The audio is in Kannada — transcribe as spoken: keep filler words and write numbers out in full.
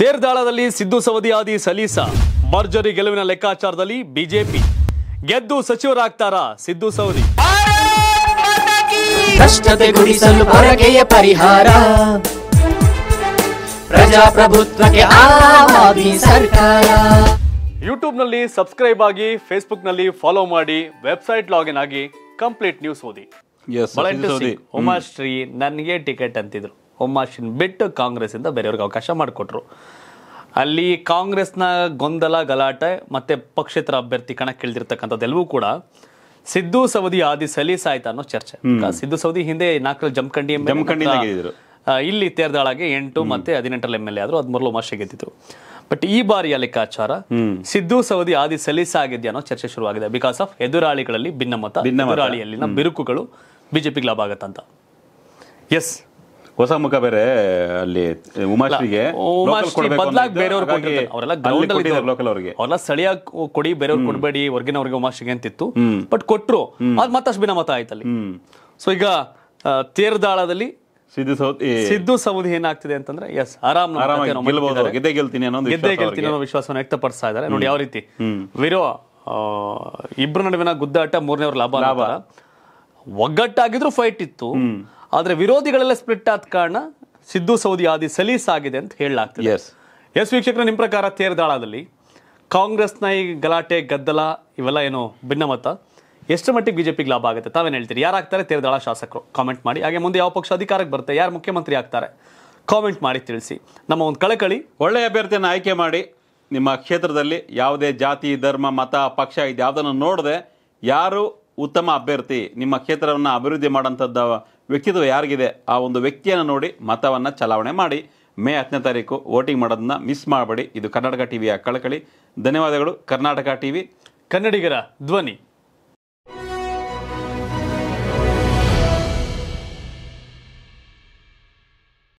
ತೇರ್ದಾಳದಲ್ಲಿ ಸಿದ್ದು ಸವದಿ ಆದಿ ಸಲೀಸಾ ಮರ್ಜರಿ ಗೆಲುವಿನ ಲೆಕ್ಕಾಚಾರದಲ್ಲಿ ಬಿಜೆಪಿ ಗೆದ್ದು ಸಚಿವರಾಗ್ತಾರಾ ಸಿದ್ದು ಸವದಿ ಕಷ್ಟತೆ ಗುಡಿಸಲು ಹೊರಗೆಯ ಪರಿಹಾರ ಪ್ರಜಾಪ್ರಭುತ್ವಕ್ಕೆ ಆದಿ ಸರ್ಕಾರ ಯೂಟ್ಯೂಬ್ ನಲ್ಲಿ ಸಬ್ಸ್ಕ್ರೈಬ್ ಆಗಿ ಫೇಸ್ಬುಕ್ ನಲ್ಲಿ ಫಾಲೋ ಮಾಡಿ ವೆಬ್ಸೈಟ್ ಲಾಗಿನ್ ಆಗಿ ಕಂಪ್ಲೀಟ್ ನ್ಯೂಸ್ ಓದಿ ಉಮಾಶ್ರೀ ನನಗೆ ಟಿಕೆಟ್ ಅಂತಿದ್ರು ಉಮಾಶ್ರೀ ಬಿಟ್ಟು ಕಾಂಗ್ರೆಸ್ ಇಂದ ಬೇರೆಯವರಿಗೆ ಅವಕಾಶ ಮಾಡಿಕೊಟ್ರು ಅಲ್ಲಿ ಕಾಂಗ್ರೆಸ್ನ ಗೊಂದಲ ಗಲಾಟೆ ಮತ್ತೆ ಪಕ್ಷೇತರ ಅಭ್ಯರ್ಥಿ ಕಣಕ್ಕಿಳಿದಿರ್ತಕ್ಕಂಥದ್ದೆಲ್ಲವೂ ಕೂಡ ಸಿದ್ದು ಸವದಿ ಆದಿ ಸಲೀಸಾಯ್ತು ಅನ್ನೋ ಚರ್ಚೆ. ಸಿದ್ದು ಸವದಿ ಹಿಂದೆ ನಾಲ್ಕರಲ್ಲಿ ಜಮಖಂಡಿ ಇಲ್ಲಿ ತೇರ್ದಾಳಗೆ ಎಂಟು ಮತ್ತೆ ಹದಿನೆಂಟರಲ್ಲಿ ಎಂ ಎಲ್ ಎ ಆದ್ರು ಹದಿಮೂರರಲ್ಲಿ ಉಮಾಶ್ರೀ ಗೆದ್ದಿದ್ರು. ಬಟ್ ಈ ಬಾರಿಯ ಲೆಕ್ಕಾಚಾರ ಸಿದ್ದು ಸವದಿ ಆದಿ ಸಲೀಸಾಗಿದೆಯಾ ಅನ್ನೋ ಚರ್ಚೆ ಶುರುವಾಗಿದೆ. ಬಿಕಾಸ್ ಆಫ್ ಎದುರಾಳಿಗಳಲ್ಲಿ ಭಿನ್ನಮತ, ಎದುರಾಳಿಯಲ್ಲಿನ ಬಿರುಕುಗಳು ಬಿಜೆಪಿಗೆ ಲಾಭ ಆಗತ್ತಂತ. ಎಸ್ ಹೊಸ ಮುಖ ಬೇರೆ ಅಲ್ಲಿ ಉಮಾಶ್ರೀಗೆ ಸ್ಥಳೀಯ ಕೊಡಿ ಬೇರೆಯವ್ರು ಕೊಡಬೇಡಿ ಹೊರಗಿನವ್ರಿಗೆ ಉಮಾಶ್ರೀಗೆ ಅಂತಿತ್ತು. ಬಟ್ ಕೊಟ್ರು ಅದ್ ಮತ್ತಷ್ಟು ಭಿನ್ನಮತ ಆಯ್ತಲ್ಲಿ. ಸೊ ಈಗ ತೇರ್ದಾಳದಲ್ಲಿ ಸಿದ್ದು ಸವದಿ ಸಿದ್ದು ಸವದಿ ಏನಾಗ್ತಿದೆ ಅಂತಂದ್ರೆ ಎಸ್ ಆರಾಮ್ ಗೆದ್ದೇ ಗೆಲ್ತೀನಿ ಗೆದ್ದೇ ಗೆಲ್ತೀನಿ ಅನ್ನೋ ವಿಶ್ವಾಸವನ್ನು ವ್ಯಕ್ತಪಡಿಸ್ತಾ ಇದ್ದಾರೆ. ನೋಡಿ ಯಾವ ರೀತಿ ವಿರೋ ಇಬ್ರು ನಡುವಿನ ಗುದ್ದಾಟ, ಮೂರನೇವ್ರ ಲಾಭ ಲಾಭ ಒಗ್ಗಟ್ಟಾಗಿದ್ರು ಫೈಟ್ ಇತ್ತು. ಆದ್ರೆ ವಿರೋಧಿಗಳೆಲ್ಲ ಸ್ಪ್ಲಿಟ್ ಆದ ಕಾರಣ ಸಿದ್ದು ಸವದಿ ಆದಿ ಸಲೀಸಾಗಿದೆ ಅಂತ ಹೇಳಲಾಗ್ತದೆ. ಎಸ್ ವೀಕ್ಷಕರ, ನಿಮ್ಮ ಪ್ರಕಾರ ತೇರ್ದಾಳದಲ್ಲಿ ಕಾಂಗ್ರೆಸ್ನ ಈ ಗಲಾಟೆ ಗದ್ದಲ ಇವೆಲ್ಲ ಏನು ಭಿನ್ನಮತ ಎಷ್ಟು ಮಟ್ಟಿಗೆ ಬಿಜೆಪಿಗೆ ಲಾಭ ಆಗುತ್ತೆ ತಾವೇನು ಹೇಳ್ತೀರಿ? ಯಾರಾಗ್ತಾರೆ ತೇರ್ದಾಳ ಶಾಸಕರು ಕಾಮೆಂಟ್ ಮಾಡಿ. ಹಾಗೆ ಮುಂದೆ ಯಾವ ಪಕ್ಷ ಅಧಿಕಾರಕ್ಕೆ ಬರುತ್ತೆ, ಯಾರು ಮುಖ್ಯಮಂತ್ರಿ ಆಗ್ತಾರೆ ಕಾಮೆಂಟ್ ಮಾಡಿ ತಿಳಿಸಿ. ನಮ್ಮ ಒಂದು ಕಳಕಳಿ, ಒಳ್ಳೆಯ ಅಭ್ಯರ್ಥಿಯನ್ನು ಆಯ್ಕೆ ಮಾಡಿ. ನಿಮ್ಮ ಕ್ಷೇತ್ರದಲ್ಲಿ ಯಾವುದೇ ಜಾತಿ, ಧರ್ಮ, ಮತ, ಪಕ್ಷ ಇದು ಯಾವುದನ್ನು ನೋಡದೆ ಯಾರು ಉತ್ತಮ ಅಭ್ಯರ್ಥಿ, ನಿಮ್ಮ ಕ್ಷೇತ್ರವನ್ನು ಅಭಿವೃದ್ಧಿ ಮಾಡೋಂಥದ್ದು ವ್ಯಕ್ತಿತ್ವ ಯಾರಿಗಿದೆ ಆ ಒಂದು ವ್ಯಕ್ತಿಯನ್ನು ನೋಡಿ ಮತವನ್ನು ಚಲಾವಣೆ ಮಾಡಿ. ಮೇ ಹತ್ತನೇ ತಾರೀಕು ವೋಟಿಂಗ್ ಮಾಡೋದನ್ನ ಮಿಸ್ ಮಾಡಬೇಡಿ. ಇದು ಕರ್ನಾಟಕ ಟಿವಿಯ ಕಳಕಳಿ. ಧನ್ಯವಾದಗಳು. ಕರ್ನಾಟಕ ಟಿವಿ ಕನ್ನಡಿಗರ ಧ್ವನಿ.